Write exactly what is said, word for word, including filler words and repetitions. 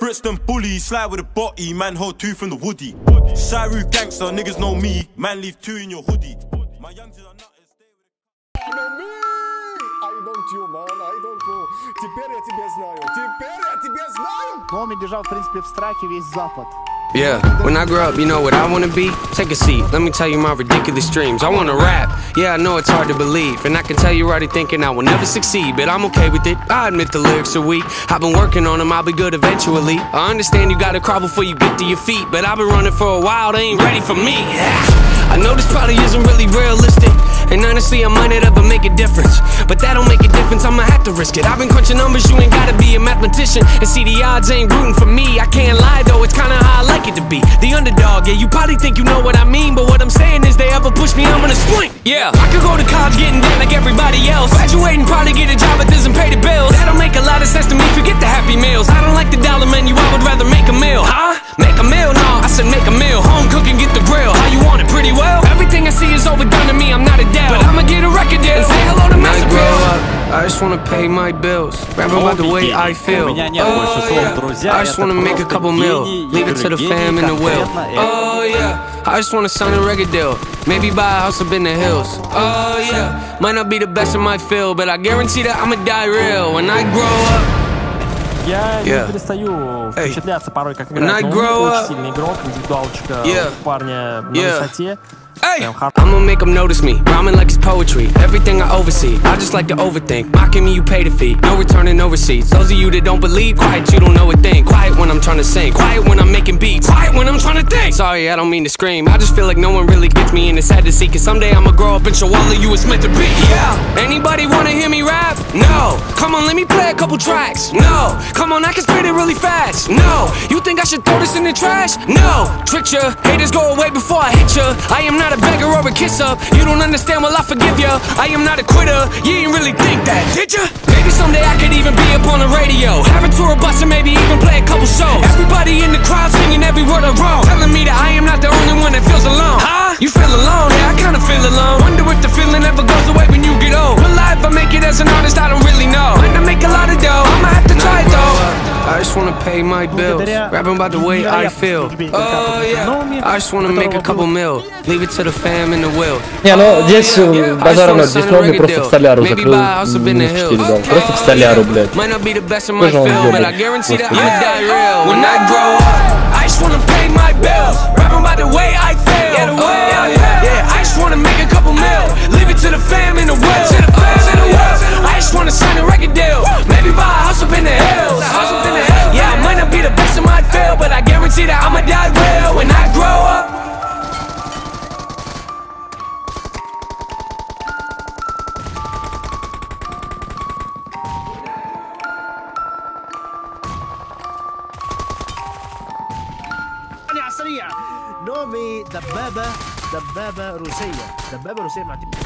Brixton bully, slide with a body, man hold two from the woody. Saru gangster, niggas know me, man leave two in your hoodie. My youngsters are not as stay with me. I don't you, man, I don't know. Теперь я тебя знаю, теперь я тебя знаю. Номи держал, в принципе, в страхе весь Запад. Yeah, when I grow up, you know what I want to be? Take a seat, let me tell you my ridiculous dreams. I want to rap, yeah, I know it's hard to believe. And I can tell you're already thinking I will never succeed. But I'm okay with it, I admit the lyrics are weak. I've been working on them, I'll be good eventually. I understand you gotta crawl before you get to your feet. But I've been running for a while, they ain't ready for me. Yeah. I know this probably isn't really realistic. And honestly, I might not ever make a difference. But that don't make a difference, I'ma have to risk it. I've been crunching numbers, you ain't gotta be a mathematician. And see, the odds ain't rooting for me. I can't lie though, it's kinda how I like it to be. The underdog, yeah, you probably think you know what I mean. But what I'm saying is, they ever push me, I'm gonna swing. Yeah, I could go to college getting down like everybody else. Graduate and probably get a job that doesn't pay the bills. That don't make a lot of sense to me, forget the Happy Meals. I don't like the dollar menu, I would rather make a meal. Huh? Make a meal? No, I said make a meal. Home cook and get the grill. How you want it? Pretty well? Everything I see is overdone to me, I'm not a doubt. But I'ma get a record deal and say hello to Master Bill. I just wanna pay my bills. Remember about the way I feel. Oh yeah, I just wanna make a couple mil. Leave it to the fam and the will. Oh yeah, I just wanna sign a record deal. Maybe buy a house up in the hills. Oh yeah, might not be the best in my field, but I guarantee that I'ma die real when I grow up. Я yeah. не перестаю впечатляться порой, как играет Ноуми, очень сильный игрок, индивидуалочка yeah. у парня на yeah. высоте. Hey, I'ma make them notice me, rhyming like it's poetry. Everything I oversee, I just like to overthink. Mocking me, you pay the fee, no returning no receipts. Those of you that don't believe, quiet, you don't know a thing. Quiet when I'm trying to sing, quiet when I'm making beats, quiet when I'm trying to think. Sorry, I don't mean to scream, I just feel like no one really gets me and it's sad to see. Cause someday I'ma grow up and show all of you it's meant to be. Yeah, anybody wanna hear me rap? No, come on, let me play a couple tracks. No, come on, I can spit it really fast. No, you think I should throw this in the trash? No, trick ya, haters go away before I hit ya. I am not a beggar or a kiss up. You don't understand, well I forgive ya. I am not a quitter, you didn't really think that, did ya? Maybe someday I could even be up on the radio, have a tour of bus and maybe even play a couple shows. Everybody in the crowd singing every word I wrote, telling me that I am not the only one that feels alone. Huh? You feel alone? Yeah, I kinda feel alone. Wonder if the feeling ever goes away when you get old. Will I, if I make it as an artist, I don't really know. Might not make a lot of dough, I'ma have to try it though. I just wanna pay my bills, rapping about the way I feel. Oh yeah, I just wanna make a couple mil, leave it to the fam and the will. Не, ну здесь базара нет, здесь Ноуми просто в столяру закрыл, не в стиль дал, просто в столяру, блядь. Тоже он делает. Yeah, I might not be the best in my field, but I guarantee that I'ma die real when I grow up. The Baba, the Baba Russia, the Baba Russia.